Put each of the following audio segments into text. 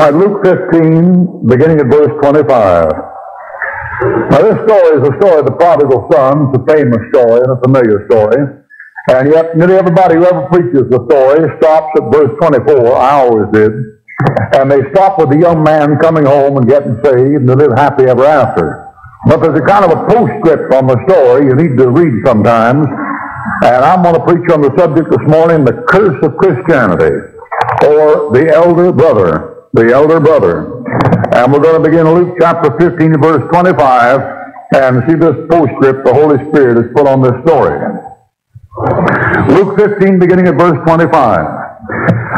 All right, Luke 15, beginning at verse 25. Now this story is the story of the prodigal son. It's a famous story and a familiar story. And yet nearly everybody who ever preaches the story stops at verse 24. I always did. And they stop with the young man coming home and getting saved and they live happy ever after. But there's a kind of a postscript on the story you need to read sometimes. And I'm going to preach on the subject this morning, the curse of Christianity, or the elder brother. The elder brother. And we're going to begin Luke chapter 15, verse 25, and see this postscript the Holy Spirit has put on this story. Luke 15, beginning at verse 25.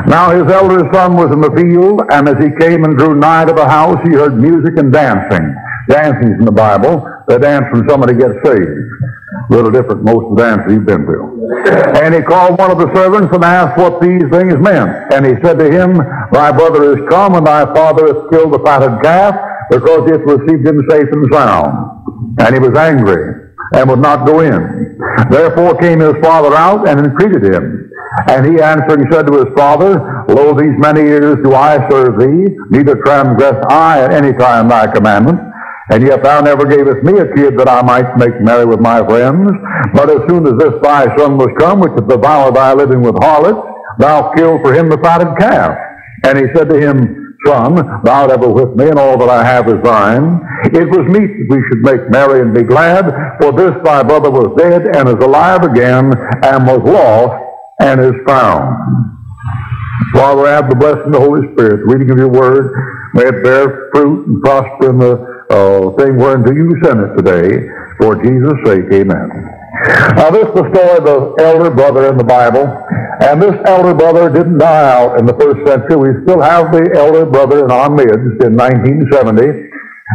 Now his elder son was in the field, and as he came and drew nigh to the house, he heard music and dancing. Dancing's in the Bible. They dance when somebody gets saved. A little different most of the dances you've been to. And he called one of the servants and asked what these things meant. And he said to him, Thy brother is come, and thy father hath killed the fatted calf, because it received him safe and sound. And he was angry, and would not go in. Therefore came his father out, and entreated him. And he answering said to his father, Lo, these many years do I serve thee, neither transgress I at any time thy commandment. And yet thou never gavest me a kid that I might make merry with my friends. But as soon as this thy son was come, which hath devoured thy living with harlots, thou killed for him the fatted calf. And he said to him, Son, thou art ever with me, and all that I have is thine. It was meet that we should make merry and be glad, for this thy brother was dead, and is alive again, and was lost, and is found. Father, I have the blessing of the Holy Spirit, reading of your word. May it bear fruit and prosper in the thing whereunto you send it today. For Jesus' sake, amen. Now this is the story of the elder brother in the Bible. And this elder brother didn't die out in the first century. We still have the elder brother in our midst in 1970.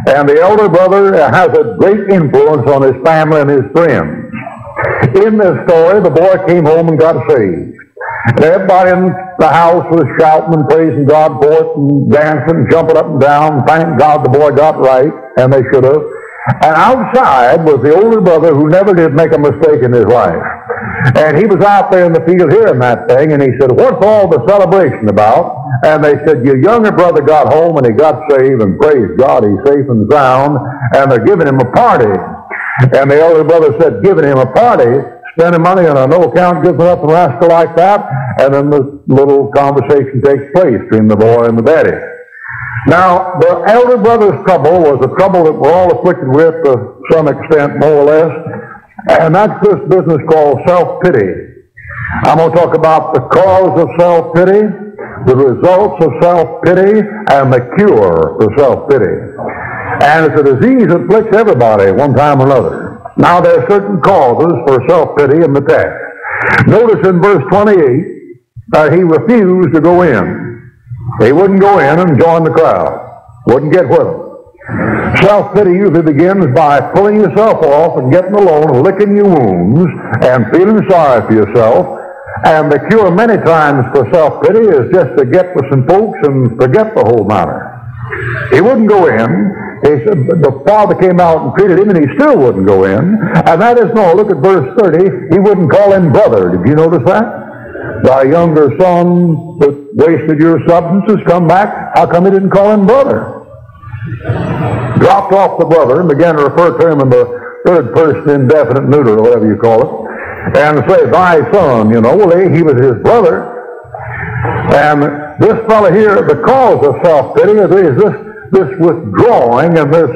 And the elder brother has a great influence on his family and his friends. In this story, the boy came home and got saved. And everybody in the house was shouting and praising God for it and dancing, jumping up and down. Thank God the boy got right, and they should have. And outside was the older brother who never did make a mistake in his life. And he was out there in the field hearing that thing, and he said, What's all the celebration about? And they said, Your younger brother got home, and he got saved, and praise God, he's safe and sound, and they're giving him a party. And the elder brother said, Giving him a party? Spending money on a no-account, giving up a rascal like that, and then this little conversation takes place between the boy and the daddy. Now, the elder brother's trouble was a trouble that we're all afflicted with to some extent, more or less, and that's this business called self-pity. I'm going to talk about the cause of self-pity, the results of self-pity, and the cure for self-pity. And it's a disease that afflicts everybody one time or another. Now, there are certain causes for self-pity in the text. Notice in verse 28, he refused to go in. He wouldn't go in and join the crowd. Wouldn't get with them. Self-pity usually begins by pulling yourself off and getting alone and licking your wounds and feeling sorry for yourself. And the cure many times for self-pity is just to get with some folks and forget the whole matter. He wouldn't go in. He said, the father came out and treated him, and he still wouldn't go in. And that is no. Look at verse 30. He wouldn't call him brother. Did you notice that? Thy younger son that wasted your substances, come back. How come he didn't call him brother? Dropped off the brother and began to refer to him in the third person, indefinite neuter, or whatever you call it, and say, thy son, you know. Well, he was his brother. And this fellow here, the cause of self-pity is this withdrawing and this,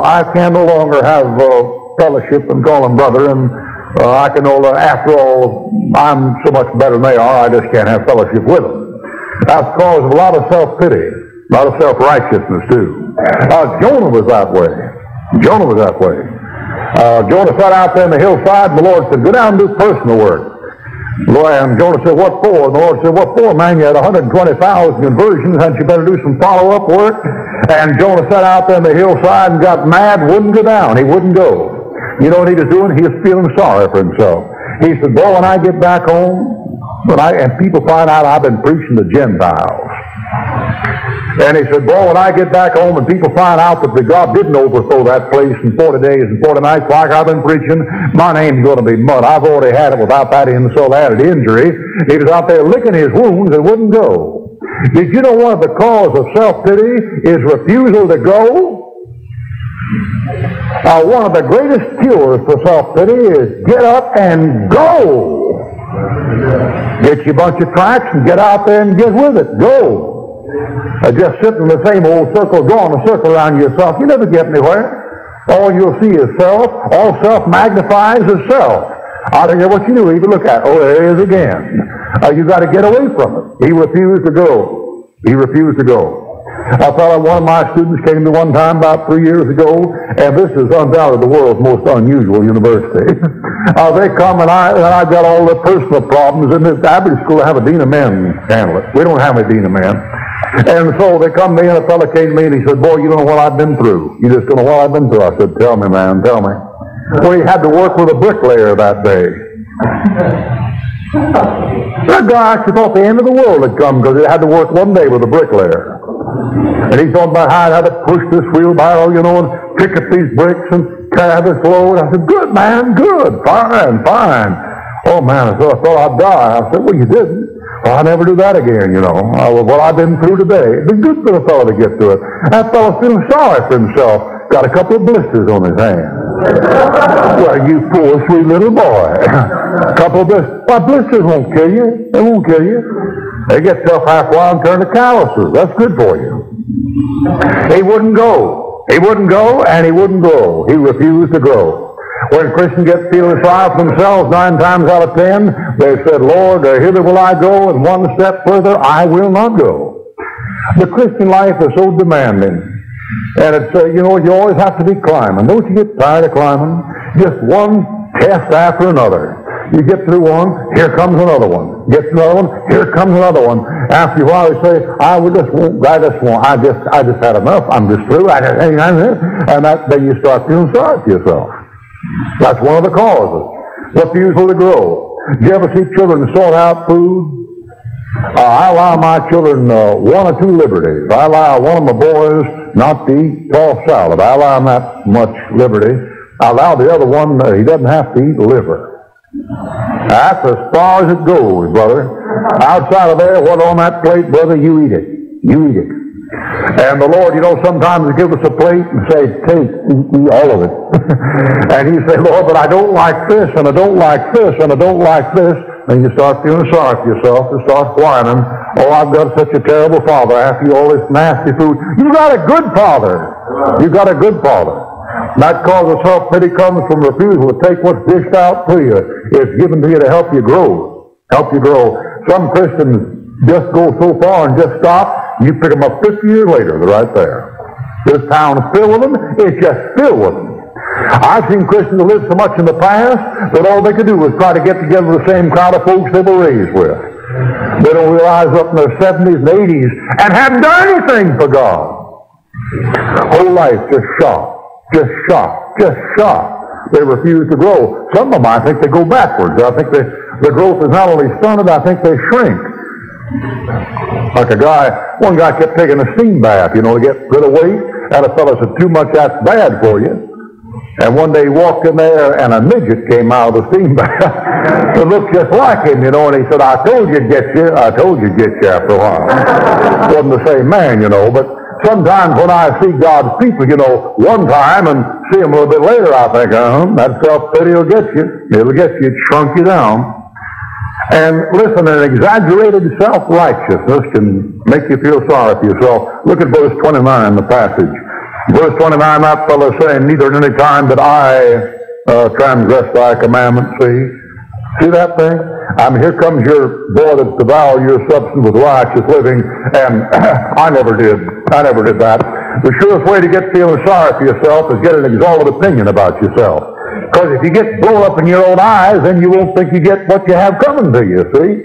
I can no longer have fellowship and call him brother, and I can no longer, after all, I'm so much better than they are, I just can't have fellowship with them. That's caused a lot of self-pity, a lot of self-righteousness too. Jonah was that way. Jonah was that way. Jonah sat out there on the hillside, and the Lord said, Go down and do personal work. And Jonah said, What for? And the Lord said, What for, man? You had 120,000 conversions, hadn't you better do some follow-up work? And Jonah sat out there on the hillside and got mad, wouldn't go down. He wouldn't go. You know what he was doing? He was feeling sorry for himself. He said, Boy, when I get back home, and people find out I've been preaching to Gentiles. And he said, Boy, when I get back home and people find out that God didn't overthrow that place in 40 days and 40 nights like I've been preaching, my name's going to be mud. I've already had it without that insult added injury. He was out there licking his wounds and wouldn't go. Did you know one of the causes of self-pity is refusal to go? One of the greatest cures for self-pity is get up and go. Get you a bunch of tracks and get out there and get with it. Go. Just sit in the same old circle, drawing a circle around yourself. You never get anywhere. All you'll see is self. All self magnifies is self. I don't care what you do, even look at it. Oh, there it is again. You've got to get away from it. He refused to go. He refused to go. I thought one of my students came to one time about 3 years ago, and this is undoubtedly the world's most unusual university. They come, and I've got all the personal problems. In this average school, I have a dean of men handle it. We don't have a dean of men. And so they come to me, and a fellow came to me, and he said, "Boy, you don't know what I've been through. You just don't know what I've been through." I said, "Tell me, man, tell me." So he had to work with a bricklayer that day. That guy actually thought the end of the world had come because he had to work one day with a bricklayer. And he thought about how I'd have to push this wheelbarrow, you know, and pick up these bricks and carry this load. I said, "Good, man, good, fine, fine." "Oh, man," I thought, "I thought I'd die." I said, "Well, you didn't." "Well, I never do that again, you know. What I've been through today." It'd be good for the fellow to get through it. That fellow's feeling sorry for himself. Got a couple of blisters on his hand. "Well, you poor, sweet little boy." Couple of blisters. Why, blisters won't kill you. They won't kill you. They get tough half a while and turn to calluses. That's good for you. He wouldn't go. He wouldn't go, and he wouldn't grow. He refused to grow. When Christians get feeling sorry for themselves, 9 times out of 10, they said, "Lord, hither will I go, and one step further I will not go." The Christian life is so demanding, and it's you know, you always have to be climbing. Don't you get tired of climbing? Just one test after another. You get through one, here comes another one. Get through another one, here comes another one. After a while, we say, "I just had enough. I'm just through." And then you start feeling sorry for yourself. That's one of the causes. Refusal to grow. Do you ever see children sort out food? I allow my children 1 or 2 liberties. I allow one of my boys not to eat tossed salad. I allow him that much liberty. I allow the other one, he doesn't have to eat liver. That's as far as it goes, brother. Outside of there, what's on that plate, brother, you eat it. You eat it. And the Lord, you know, sometimes He gives us a plate and says, "Take, eat all of it." And you say, "Lord, but I don't like this, and I don't like this, and I don't like this." And you start feeling sorry for yourself and start whining. "Oh, I've got such a terrible father. After all this nasty food." You got a good father. You got a good father. That cause of self-pity comes from refusal to take what's dished out to you. It's given to you to help you grow. Help you grow. Some Christians just go so far and just stop. You pick them up 50 years later, they're right there. This town's filled with them. It's just filled with them. I've seen Christians who lived so much in the past that all they could do was try to get together the same crowd of folks they were raised with. They don't realize up in their 70s and 80s and haven't done anything for God. Whole life just shot, just shot, just shot. They refuse to grow. Some of them, I think, they go backwards. I think the growth is not only stunted, I think they shrink. Like one guy kept taking a steam bath, you know, to get rid of weight. And a fellow said, "Too much, that's bad for you." And one day he walked in there and a midget came out of the steam bath. It looked just like him, you know, and he said, "I told you to get you, I told you to get you," after a while. Wasn't the same man, you know, but sometimes when I see God's people, you know, one time and see them a little bit later, I think, that self-pity will get you. It'll get you, it shrunk you down. And listen, an exaggerated self-righteousness can make you feel sorry for yourself. Look at verse 29 in the passage. Verse 29, that fellow saying, "Neither at any time did I transgress thy commandments." See that thing? I mean, here comes your boy that's devoured your substance with righteous living, and I never did. I never did that. The surest way to get feeling sorry for yourself is get an exalted opinion about yourself. Because if you get blown up in your own eyes, then you won't think you get what you have coming to you, see?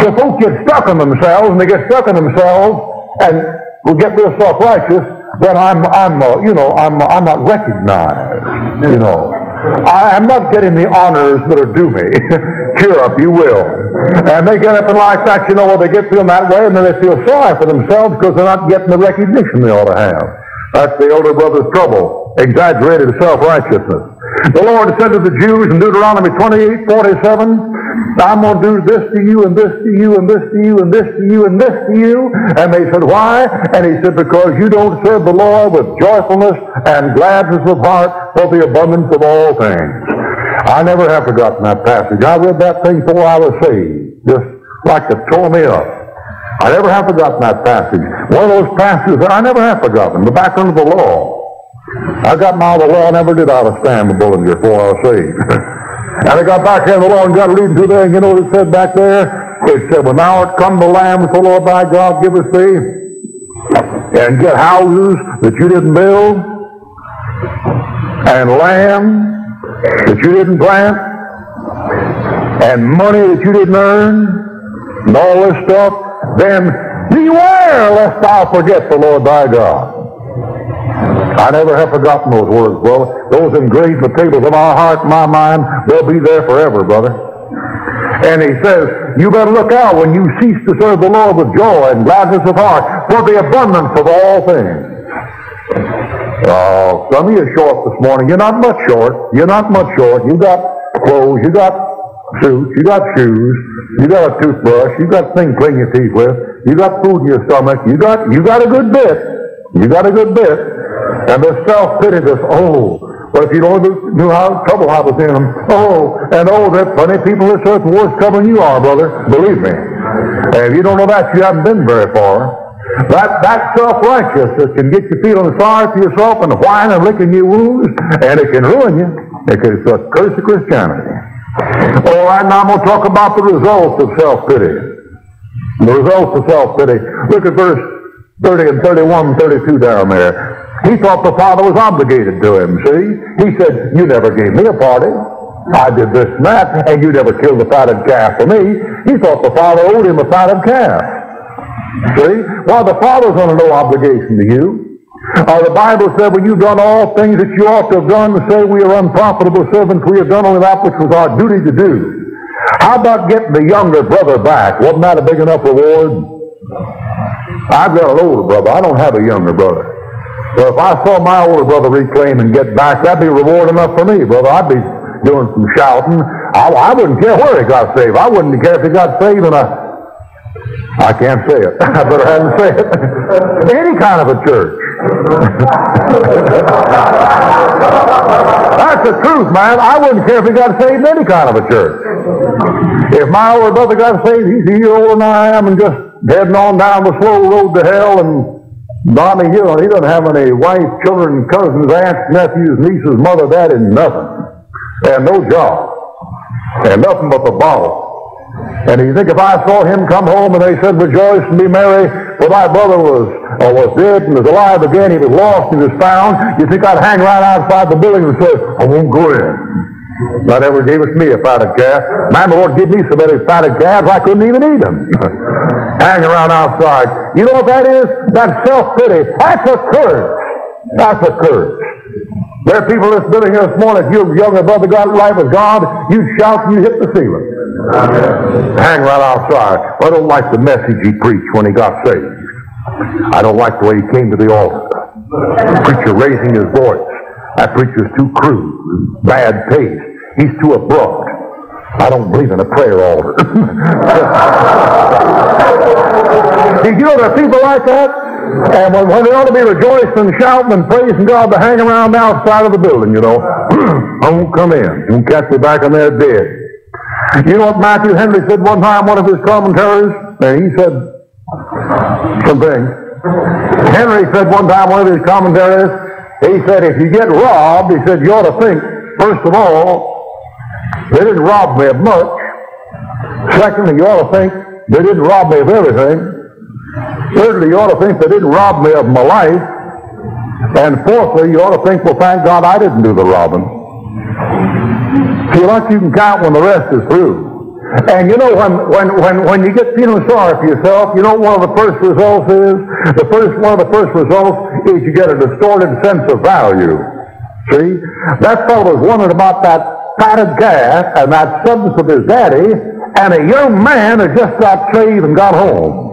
So folks get stuck on themselves, and they get stuck on themselves, and will get real self-righteous, then I'm not recognized, you know. I'm not getting the honors that are due me. Cheer up, you will. And they get up and like that, you know, well, they get feeling that way, and then they feel sorry for themselves because they're not getting the recognition they ought to have. That's the older brother's trouble, exaggerated self-righteousness. The Lord said to the Jews in Deuteronomy 28:47, I'm going to do this to you and this to you and this to you and this to you and this to you. And they said, why? And he said, because you don't serve the Lord with joyfulness and gladness of heart for the abundance of all things. I never have forgotten that passage. I read that thing before I was saved, just like it tore me up. I never have forgotten that passage. One of those passages that I never have forgotten, the background of the law. I got my the law, never did out of stand the Bullinger before I was saved. And I got back there in the law and got reading through there, and you know what it said back there? It said, well, now it come the Lamb, the Lord thy God, give us thee, and get houses that you didn't build, and land that you didn't plant, and money that you didn't earn, and all this stuff. Then beware lest thou forget the Lord thy God. I never have forgotten those words, brother. Those engraved the tables of my heart, my mind, they'll be there forever, brother. And he says, you better look out when you cease to serve the Lord with joy and gladness of heart for the abundance of all things. Oh, some of you are short this morning. You're not much short. You're not much short. You got clothes. You got suits. You got shoes. You got a toothbrush. You got things to clean your teeth with. You got food in your stomach. You got a good bit. You got a good bit. And the self-pity, this, oh, but if you don't know how trouble I was in them, oh, and oh, there's plenty of people in this earth worse trouble than you are, brother, believe me. And if you don't know that, you haven't been very far. That self-righteousness can get you feeling sorry for yourself and whining and licking your wounds, and it can ruin you. It's a curse of Christianity. All right, now I'm going to talk about the results of self-pity. The results of self-pity. Look at verse 30 and 31 and 32 down there. He thought the Father was obligated to him, see? He said, you never gave me a party. I did this and that, and you never killed the fatted calf for me. He thought the Father owed him a fatted calf. See? Well, the Father's under no obligation to you. The Bible said, when you've done all things that you ought to have done, say we are unprofitable servants, we have done only that which was our duty to do. How about getting the younger brother back? Wasn't that a big enough reward? I've got an older brother. I don't have a younger brother. So if I saw my older brother reclaim and get back, that'd be reward enough for me, brother. I'd be doing some shouting. I wouldn't care where he got saved. I wouldn't care if he got saved in a... I can't say it. I better haven't said it. Any kind of a church. That's the truth, man. I wouldn't care if he got saved in any kind of a church. If my older brother got saved, he's a year older than I am and just heading on down the slow road to hell and... Mommy, you know, he doesn't have any wife, children, cousins, aunts, nephews, nieces, mother, daddy, nothing. And no job. And nothing but the bottle. And you think if I saw him come home and they said, rejoice and be merry, for thy brother was dead and is alive again, he was lost and is found, you think I'd hang right outside the building and say, I won't go in. God ever gave us me a fatted calf. Man, the Lord gave me so many fatted calves I couldn't even eat them. Hang around outside. You know what that is? That self-pity. That's a curse. That's a curse. There are people that's living here this morning. If you're younger brother got life with God, you shout and you hit the ceiling. Amen. Hang right outside. Well, I don't like the message he preached when he got saved. I don't like the way he came to the altar. The preacher raising his voice. That preacher's too crude. Bad taste. He's too abrupt. I don't believe in a prayer altar. Did you know there are people like that? And when they ought to be rejoicing and shouting and praising God, to hang around the outside of the building, you know. I won't come in. You won't catch me back in there dead. You know what Matthew Henry said one time, one of his commentaries? And he said some things. Henry said one time, one of his commentaries, he said, if you get robbed, he said, you ought to think, first of all, they didn't rob me of much. Secondly, you ought to think they didn't rob me of everything. Thirdly, you ought to think they didn't rob me of my life. And fourthly, you ought to think, well, thank God I didn't do the robbing. See, like you can count when the rest is through. And you know, when you get feeling sorry for yourself, you know what one of the first results is? One of the first results is you get a distorted sense of value. See? That fellow was wondering about that fatted calf and that substance of his daddy, and a young man had just got saved and got home.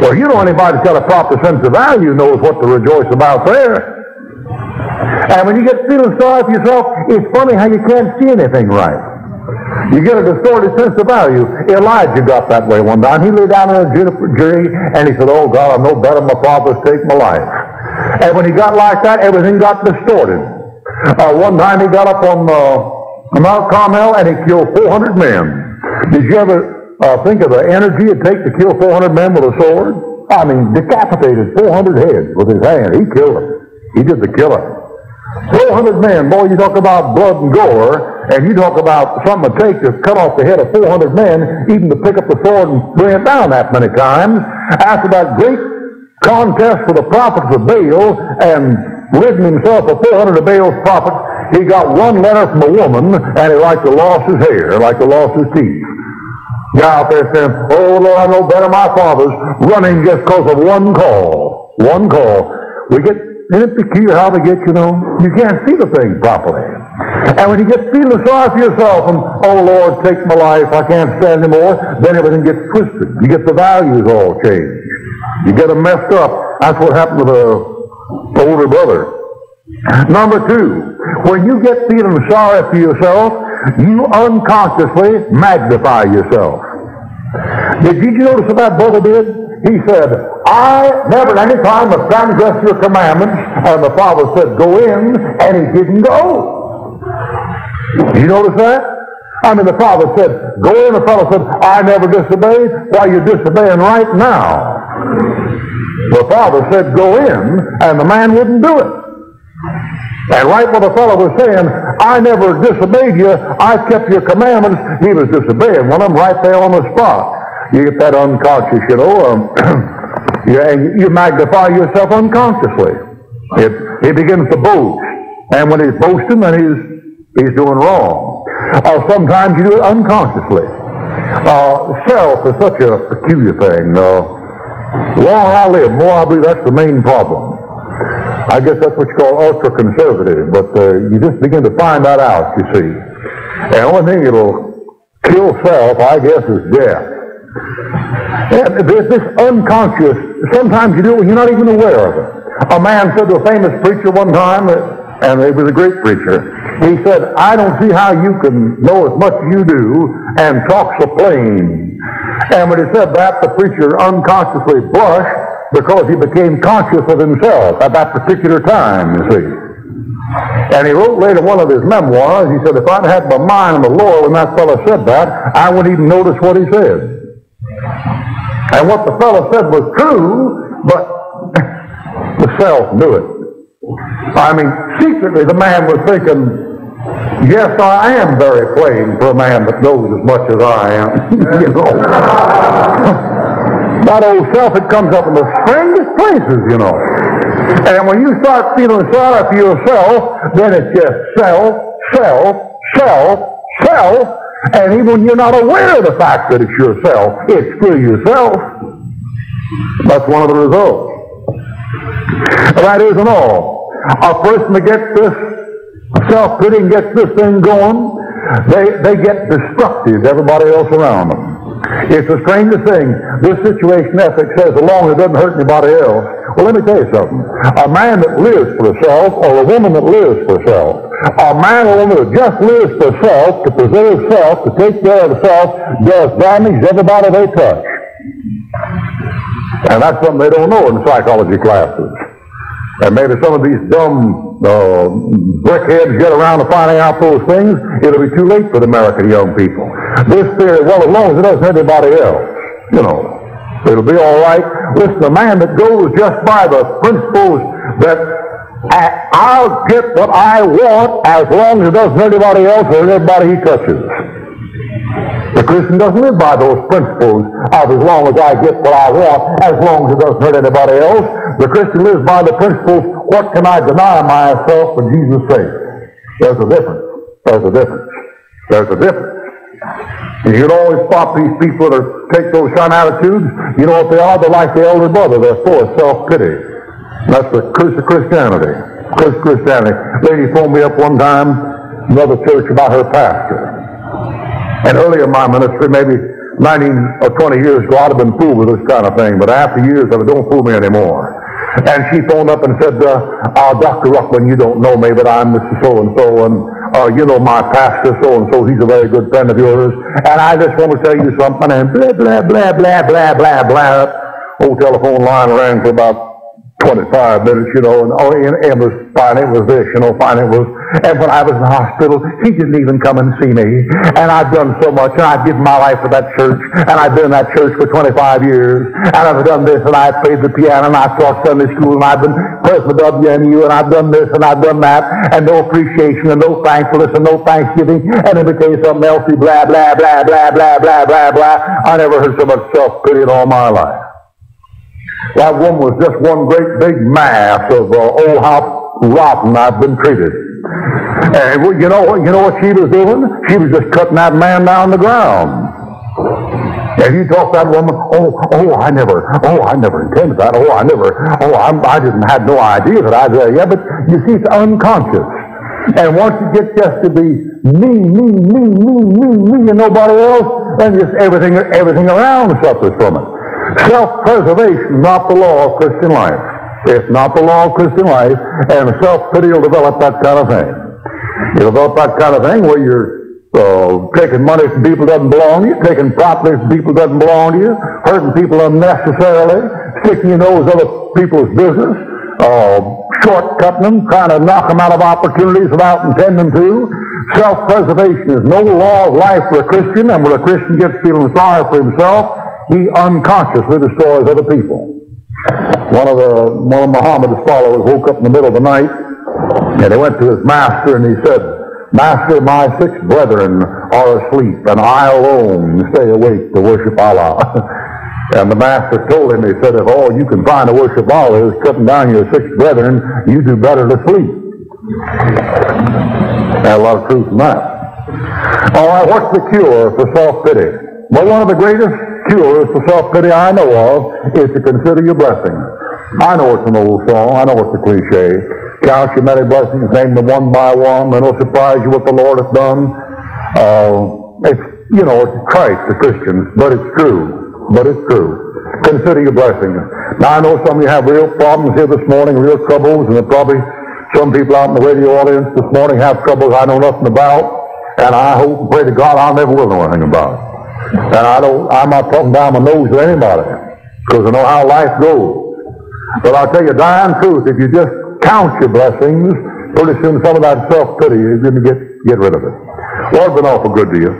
Well, you know, anybody that's got a proper sense of value knows what to rejoice about there. And when you get feeling sorry for yourself, it's funny how you can't see anything right. You get a distorted sense of value. Elijah got that way one time. He lay down in a juniper tree and he said, "Oh God, I'm no better than my fathers, take my life." And when he got like that, everything got distorted. One time he got up on Mount Carmel and he killed 400 men. Did you ever think of the energy it takes to kill 400 men with a sword? I mean, decapitated 400 heads with his hand. He killed them. He did the killing. 400 men, boy, you talk about blood and gore, and you talk about something it takes to cut off the head of 400 men, even to pick up the sword and bring it down that many times. After that great contest for the prophets of Baal, and ridding himself of 400 of Baal's prophets, he got one letter from a woman, and he like to lost his hair, like to lost his teeth. Guy out there saying, "Oh, Lord, I know better my fathers," running just because of one call. One call. We get... Isn't it peculiar how they get, you know? You can't see the thing properly. And when you get feeling sorry for yourself and, "Oh Lord, take my life, I can't stand anymore," then everything gets twisted. You get the values all changed. You get them messed up. That's what happened to the older brother. Number two, when you get feeling sorry for yourself, you unconsciously magnify yourself. Did you notice what that brother did? He said, "I never at any time have transgressed your commandments." And the father said, "Go in," and he didn't go. You notice that? I mean, the father said, "Go in." The father said, "I never disobeyed." "Why, you're disobeying right now." The father said, "Go in," and the man wouldn't do it. And right when the fellow was saying, "I never disobeyed you, I kept your commandments," he was disobeying one of them right there on the spot. You get that unconscious, you know, and you magnify yourself unconsciously. He begins to boast, and when he's boasting, then he's doing wrong. Sometimes you do it unconsciously. Self is such a peculiar thing. The longer I live, more I believe that's the main problem. I guess that's what you call ultra-conservative, but you just begin to find that out, you see. And the only thing that'll kill self, I guess, is death. Yeah, there's this unconscious, sometimes you do it, you're not even aware of it. A man said to a famous preacher one time, and he was a great preacher, he said, "I don't see how you can know as much as you do and talk so plain." And when he said that, the preacher unconsciously blushed because he became conscious of himself at that particular time, you see. And he wrote later one of his memoirs, he said, "If I'd had my mind on the Lord when that fellow said that, I wouldn't even notice what he said." And what the fellow said was true, but the self knew it. I mean, secretly the man was thinking, "Yes, I am very plain for a man that knows as much as I am." You know, that old self, it comes up in the strangest places, you know. And when you start feeling sorry for yourself, then it's just self, self, self, self. And even when you're not aware of the fact that it's yourself, it's still yourself. That's one of the results. That isn't all. A person that gets this self-pity and gets this thing going, they get destructive to everybody else around them. It's the strangest thing. This situation ethic says, as long as it doesn't hurt anybody else. Well, let me tell you something. A man that lives for himself, or a woman that lives for herself, a man or woman that just lives for herself, to preserve self, to take care of self, does damage everybody they touch. And that's something they don't know in psychology classes. And maybe some of these dumb brickheads get around to finding out those things. It'll be too late for the American young people. This theory, well, as long as it doesn't hurt anybody else, you know, it'll be all right. Listen, the man that goes just by the principles that I'll get what I want as long as it doesn't hurt anybody else or everybody he touches. The Christian doesn't live by those principles of as long as I get what I want, as long as it doesn't hurt anybody else. The Christian lives by the principles, what can I deny myself for Jesus' sake? There's a difference. There's a difference. There's a difference. And you can always spot these people that take those kind of attitudes. You know what they are? They're like the elder brother. They're full of self-pity. That's the curse of Christianity. Curse of Christianity. Lady phoned me up one time, another church, about her pastor. And earlier in my ministry, maybe 19 or 20 years ago, I'd have been fooled with this kind of thing. But after years of it, don't fool me anymore. And she phoned up and said, "Dr. Ruckman, you don't know me, but I'm Mrs. So-and-so, and you know, my pastor so-and-so, he's a very good friend of yours, and I just want to tell you something, and blah, blah, blah, blah, blah, blah, blah. Old telephone line rang for about 25 minutes, you know, and when I was in the hospital, he didn't even come and see me. And I've done so much, and I've given my life for that church, and I've been in that church for 25 years, and I've done this, and I've played the piano, and I've taught Sunday school, and I've been president of WMU, and I've done this, and I've done that, and no appreciation, and no thankfulness, and no thanksgiving, and in the case of Melty, blah, blah, blah, blah, blah, blah, blah, blah. I never heard so much self-pity in all my life. That one was just one great big mass of, oh, how rotten I've been treated. And you know what she was doing? She was just cutting that man down to the ground. And you talk that woman, oh, I never intended that. I didn't have no idea that I was but you see, it's unconscious. And once you get just to be me, and nobody else, then just everything around suffers from it. Self-preservation, not the law of Christian life. It's not the law of Christian life, and self-pity will develop that kind of thing. It'll develop that kind of thing where you're taking money from people that doesn't belong to you, taking property from people that doesn't belong to you, hurting people unnecessarily, sticking your nose in other people's business, short-cutting them, trying to knock them out of opportunities without intending to. Self-preservation is no law of life for a Christian, and when a Christian gets feeling sorry for himself, he unconsciously destroys other people. One of Muhammad's followers woke up in the middle of the night, and he went to his master and he said, "Master, my six brethren are asleep, and I alone stay awake to worship Allah." And the master told him, he said, "If all you can find to worship Allah is cutting down your six brethren, you do better to sleep." There's a lot of truth in that. All right, what's the cure for self-pity? Well, one of the greatest cures for self-pity I know of is to consider your blessings. I know it's an old song. I know it's a cliche. Count your many blessings, name them one by one, and it'll surprise you what the Lord has done. It's trite to Christians, but it's true. Consider your blessings. Now, I know some of you have real problems here this morning, real troubles, and probably some people out in the radio audience this morning have troubles I know nothing about, and I hope and pray to God I never will know anything about it. And I'm not talking down my nose to anybody, because I know how life goes. But I'll tell you the dying truth, if you just count your blessings, pretty soon some of that self-pity is going to get rid of it. Lord's been awful good to you.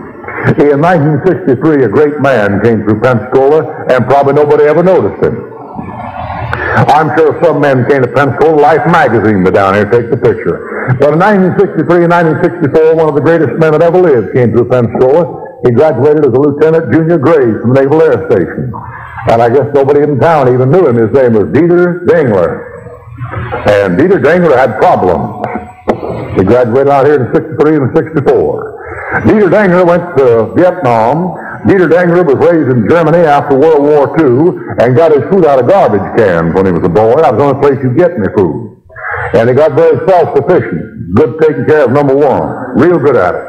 In 1963, a great man came through Pensacola, and probably nobody ever noticed him. I'm sure some men came to Pensacola, Life magazine was down here to take the picture. But in 1963 and 1964, one of the greatest men that ever lived came through Pensacola. He graduated as a lieutenant junior grade from Naval Air Station. And I guess nobody in town even knew him. His name was Dieter Dengler. And Dieter Dengler had problems. He graduated out here in 63 and 64. Dieter Dengler went to Vietnam. Dieter Dengler was raised in Germany after World War II and got his food out of garbage cans when he was a boy. That was the only place you'd get any food. And he got very self-sufficient. Good taking care of number one. Real good at it.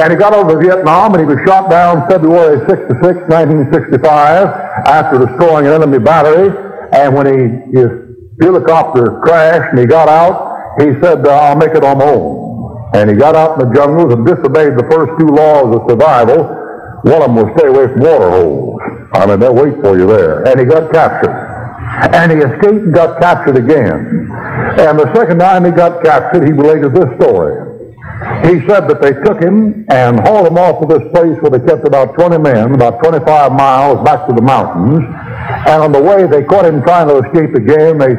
And he got over to Vietnam, and he was shot down February 6, 1965, after destroying an enemy battery. And when his helicopter crashed and he got out, he said, "I'll make it on my own." And he got out in the jungles and disobeyed the first two laws of survival. One of them was stay away from water holes. I mean, they'll wait for you there. And he got captured. And he escaped and got captured again. And the second time he got captured, he related this story. He said that they took him and hauled him off to this place where they kept about 20 men, about 25 miles back to the mountains. And on the way, they caught him trying to escape again. They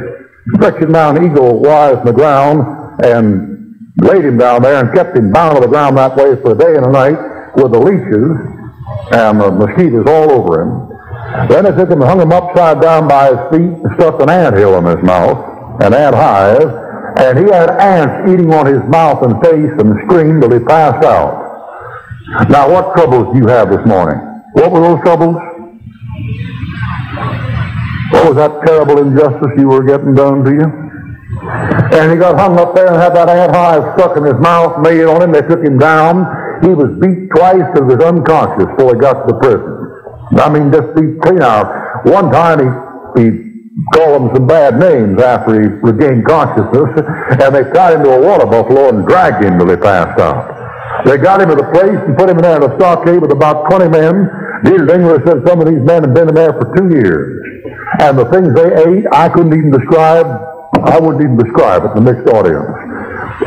stretched him down eagle-wise on the ground and laid him down there and kept him bound to the ground that way for a day and a night with the leeches and the mosquitoes all over him. Then they took him and hung him upside down by his feet and stuffed an anthill in his mouth, an ant hive. And he had ants eating on his mouth and face and screamed till he passed out. Now, what troubles do you have this morning? What were those troubles? What was that terrible injustice you were getting done to you? And he got hung up there and had that ant hive stuck in his mouth, made on him. They took him down. He was beat twice and was unconscious till he got to the prison. I mean, just beat clean out. One time he call him some bad names after he regained consciousness, and they tied him to a water buffalo and dragged him till he passed out. They got him to the place and put him in there in a stockade with about 20 men. Dieter Dengler said some of these men had been in there for 2 years. And the things they ate, I couldn't even describe. I wouldn't even describe it to the mixed audience.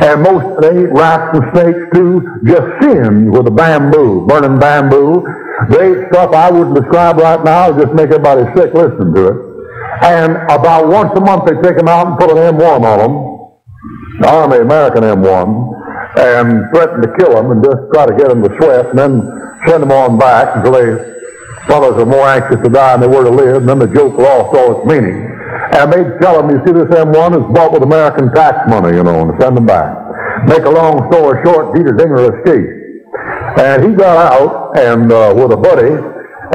And most of them ate rats and snakes too, just singed with a bamboo, burning bamboo. They ate stuff I wouldn't describe right now, just make everybody sick listening to it. And about once a month they take them out and put an M1 on them, the Army American M1, and threaten to kill them and just try to get them to sweat, and then send them on back until they fellows are more anxious to die than they were to live, and then the joke lost all its meaning. And they'd tell them, you see, this M1 is bought with American tax money, you know, and send them back. Make a long story short, Dieter Dengler escaped. And he got out and with a buddy,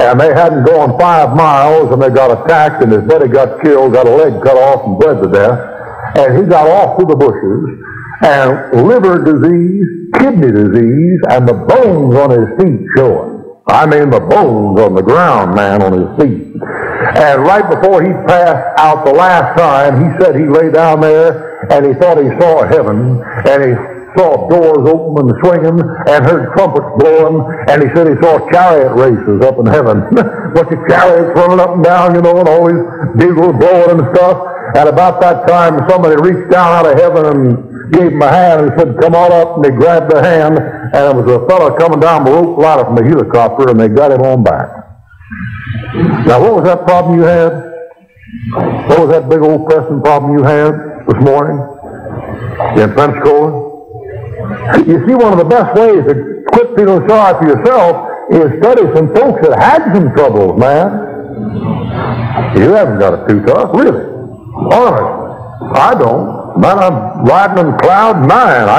and they hadn't gone 5 miles, and they got attacked, and his buddy got killed, got a leg cut off, and bled to death. And he got off through the bushes, and liver disease, kidney disease, and the bones on his feet showing. I mean the bones on the ground, man, on his feet. And right before he passed out the last time, he said he lay down there and he thought he saw heaven, and he saw doors open and swinging and heard trumpets blowing, and he said he saw chariot races up in heaven. Bunch of chariots running up and down, you know, and all these bugles blowing and stuff. And about that time, somebody reached down out of heaven and gave him a hand and said, come on up, and they grabbed the hand, and it was a fellow coming down the rope ladder from a helicopter, and they got him on back. Now, what was that problem you had? What was that big old pressing problem you had this morning in Pensacola? You see, one of the best ways to quit feeling sorry for yourself is study some folks that had some troubles, man. You haven't got it too tough, really. Honestly, I don't. Man, I'm riding on cloud nine. I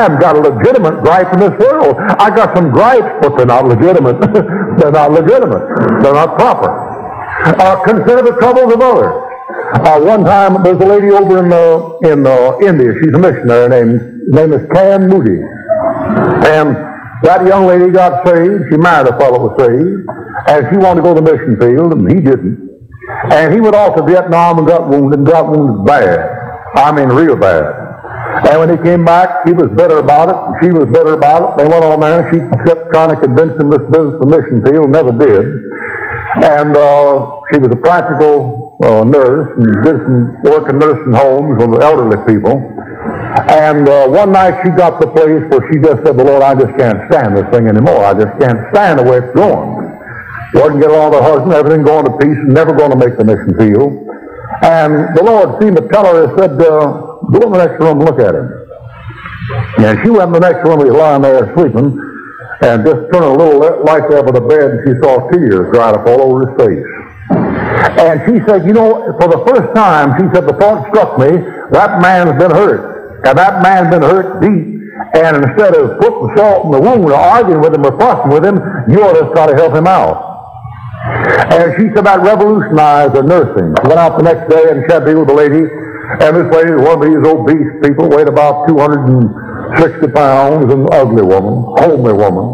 have got a legitimate gripe in this world. I got some gripes, but they're not legitimate. They're not legitimate. They're not proper. Consider the troubles of others. One time, there's a lady over in India. She's a missionary. Her name is Can Moody. And that young lady got saved. She married a fellow who was saved. And she wanted to go to the mission field, and he didn't. And he went off to Vietnam and got wounded bad. I mean, real bad. And when he came back, he was better about it, and she was better about it. They went on there, and she kept trying to convince him this business of the mission field, never did. And she was a practical nurse, and did some work in nursing homes with elderly people. And one night she got to the place where she just said, "The Lord, I just can't stand this thing anymore. I just can't stand the way it's going." Wasn't getting along with her husband, everything going to peace, never going to make the mission field. And the Lord seemed to tell her, he said, go in the next room and look at him. And she went in the next room, he was lying there sleeping, and just turning a little light there over the bed, and she saw tears dried up all over his face. And she said, you know, for the first time, she said, the thought struck me, that man's been hurt. And that man's been hurt deep. And instead of putting salt in the wound or arguing with him or fussing with him, you ought to try to help him out. And she said that revolutionized her nursing. She went out the next day and chatted with a lady, and this lady is one of these obese people, weighed about 260 pounds, an ugly woman, homely woman.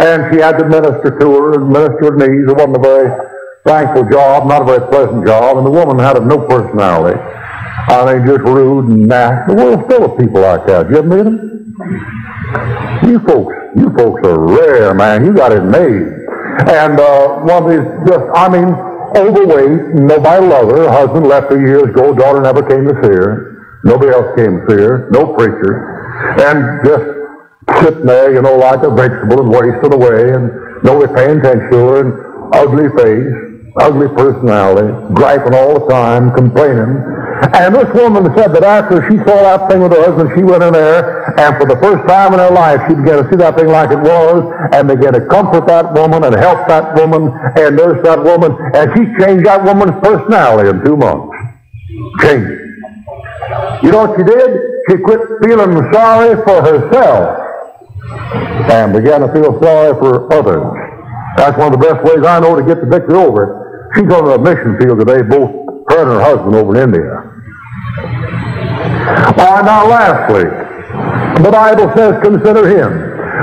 And she had to minister to her and minister her needs. It wasn't a very thankful job, not a very pleasant job, and the woman had no personality. I mean, just rude and nasty. The world's full of people like that. You ever meet them? You folks are rare, man. You got it made. And one of these just, I mean, overweight, nobody loved her. Husband left her years ago, daughter never came to see her. Nobody else came to see her, no preacher. And just sitting there, you know, like a vegetable and wasted away, and nobody paying attention to her, and ugly face, ugly personality, griping all the time, complaining. And this woman said that after she saw that thing with her husband, she went in there, and for the first time in her life, she began to see that thing like it was, and began to comfort that woman, and help that woman, and nurse that woman, and she changed that woman's personality in 2 months. Changed. You know what she did? She quit feeling sorry for herself, and began to feel sorry for others. That's one of the best ways I know to get the victory over it. She's on the mission field today, both her and her husband over in India. Now lastly, the Bible says, consider him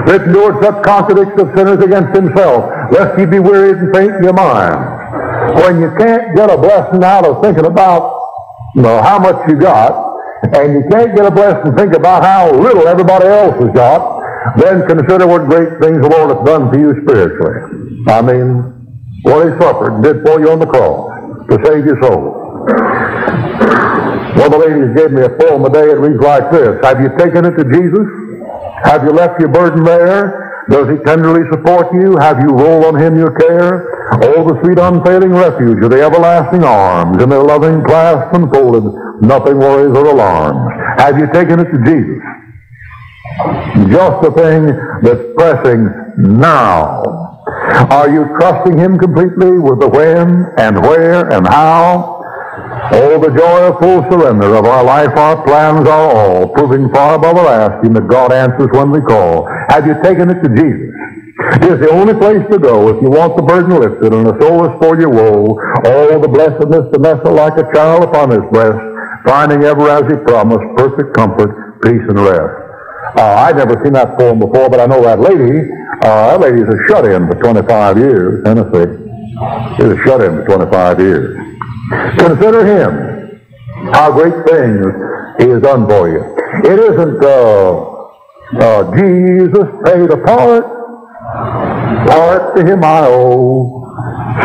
that endured such contradiction of sinners against himself, lest ye be wearied and faint in your mind. when you can't get a blessing out of thinking about, you know, how much you got, and you can't get a blessing think about how little everybody else has got, then consider what great things the Lord hath done for you spiritually. I mean, what he suffered and did for you on the cross to save your soul. One of the ladies gave me a poem today. It reads like this: Have you taken it to Jesus? Have you left your burden there? Does he tenderly support you? Have you rolled on him your care? Oh, the sweet unfailing refuge of the everlasting arms, in their loving clasp enfolded, nothing worries or alarms. Have you taken it to Jesus? Just the thing that's pressing now. Are you trusting him completely with the when and where and how? Oh, the joy of full surrender of our life, our plans, our all, proving far above our asking that God answers when we call. Have you taken it to Jesus? It is the only place to go if you want the burden lifted and the soul is for your woe. All the blessedness to nestle like a child upon his breast, finding ever as he promised perfect comfort, peace, and rest. I'd never seen that poem before, but I know that lady. That lady's a shut-in for 25 years, Tennessee. She's a shut-in for 25 years. Consider him, how great things he has done for you. It isn't Jesus paid a part to him I owe.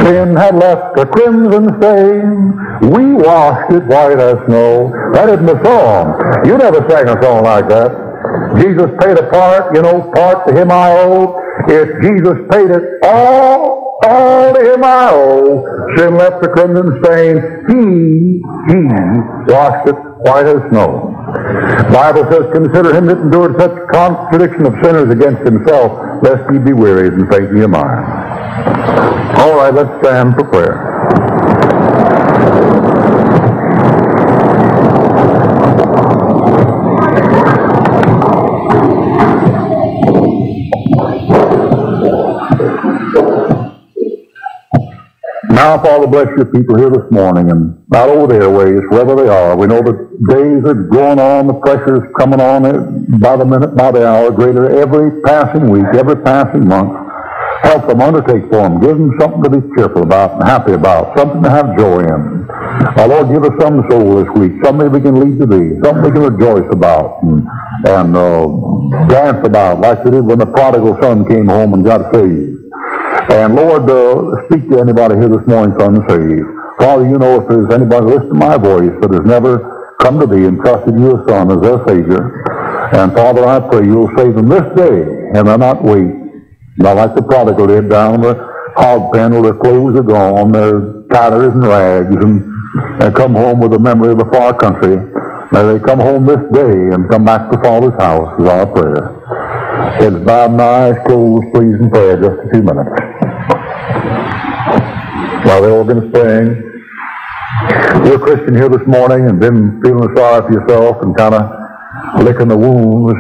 Sin had left a crimson stain. We washed it white as snow. That isn't a song. You never sang a song like that. Jesus paid a part, you know, part to him I owe. If Jesus paid it all to him I owe. Sin left a crimson stain. He washed it white as snow. The Bible says, consider him that endured such contradiction of sinners against himself, lest ye be wearied and faint in your mind. All right, let's stand for prayer. Now, Father, bless your people here this morning and out over the airways, wherever they are. We know the days are going on, the pressure's coming on by the minute, by the hour, greater every passing week, every passing month. Help them, undertake for them, give them something to be cheerful about and happy about, something to have joy in. Our Lord, give us some soul this week, something we can lead to thee, something we can rejoice about and dance about, like we did when the prodigal son came home and got saved. And Lord, speak to anybody here this morning unsaved. Father, you know if there's anybody listening to my voice that has never come to thee and trusted your Son as their Savior. And Father, I pray you'll save them this day, and they'll not wait. Not like the prodigal did down in the hog pen where their clothes are gone, their tatters and rags, and come home with a memory of a far country. May they come home this day and come back to Father's house is our prayer. Heads bowed and eyes closed, please, in prayer just a few minutes. While the organ's playing, you're a Christian here this morning and been feeling sorry for yourself and kind of licking the wounds.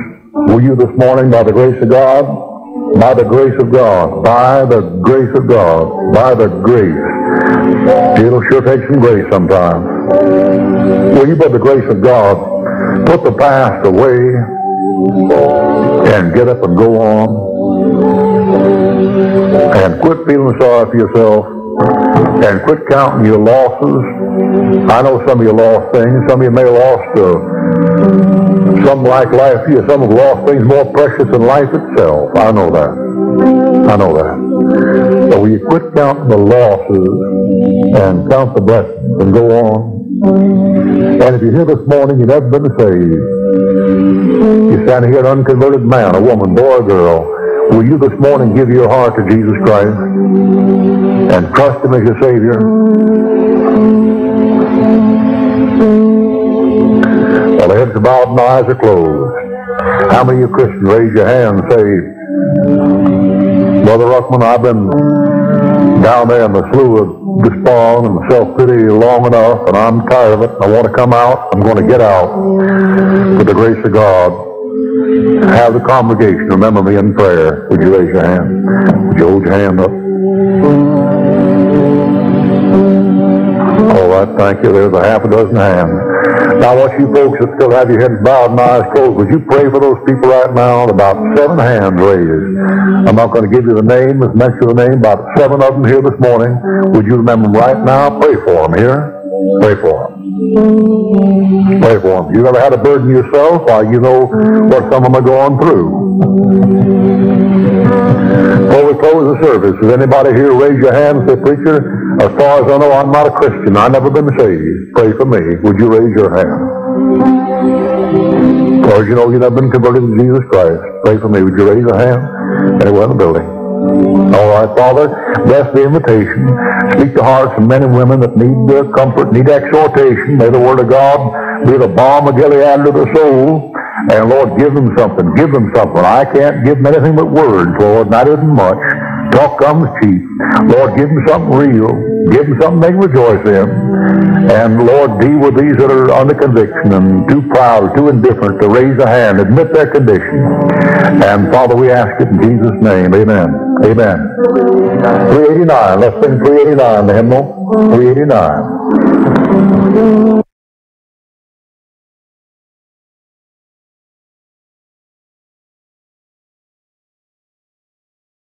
Will you this morning, by the grace of God? By the grace of God. By the grace of God. By the grace. It'll sure take some grace sometimes. Will you, by the grace of God, put the past away and get up and go on and quit feeling sorry for yourself and quit counting your losses? I know some of you lost things. Some of you may have lost some like life here. Some have lost things more precious than life itself. I know that. I know that. So will you quit counting the losses and count the blessings and go on? And if you're here this morning, you've never been saved. You're standing here, an unconverted man, a woman, boy, or girl. Will you this morning give your heart to Jesus Christ and trust him as your Savior? While the heads are bowed and eyes are closed, how many of you Christians raise your hand and say, Brother Ruckman, I've been down there in the slough of despond and self-pity long enough, and I'm tired of it. I want to come out. I'm going to get out. With the grace of God, have the congregation remember me in prayer. Would you raise your hand? Would you hold your hand up? All right, thank you. There's a half a dozen hands. Now, I want you folks that still have your heads bowed and eyes closed, would you pray for those people right now? About seven hands raised. I'm not going to give you the name, it's next to the name, about seven of them here this morning. Would you remember them right now? Pray for them here. Pray for them. Pray for them. You've ever had a burden yourself? Why, you know what some of them are going through. Before we close the service, is anybody here raise your hand and say, Preacher, as far as I know, I'm not a Christian. I've never been saved. Pray for me. Would you raise your hand? As far as you know, you've never been converted to Jesus Christ. Pray for me. Would you raise your hand? Anyone in the building? All right, Father, bless the invitation. Speak to hearts of men and women that need their comfort, need exhortation. May the Word of God be the balm of Gilead to the soul. And, Lord, give them something. Give them something. I can't give them anything but words, Lord, and that isn't much. Talk comes cheap. Lord, give them something real. Give them something they can rejoice in. And, Lord, deal with these that are under conviction and too proud or too indifferent to raise a hand, admit their condition. And, Father, we ask it in Jesus' name. Amen. Amen. 389. Let's sing 389, the hymnal. 389.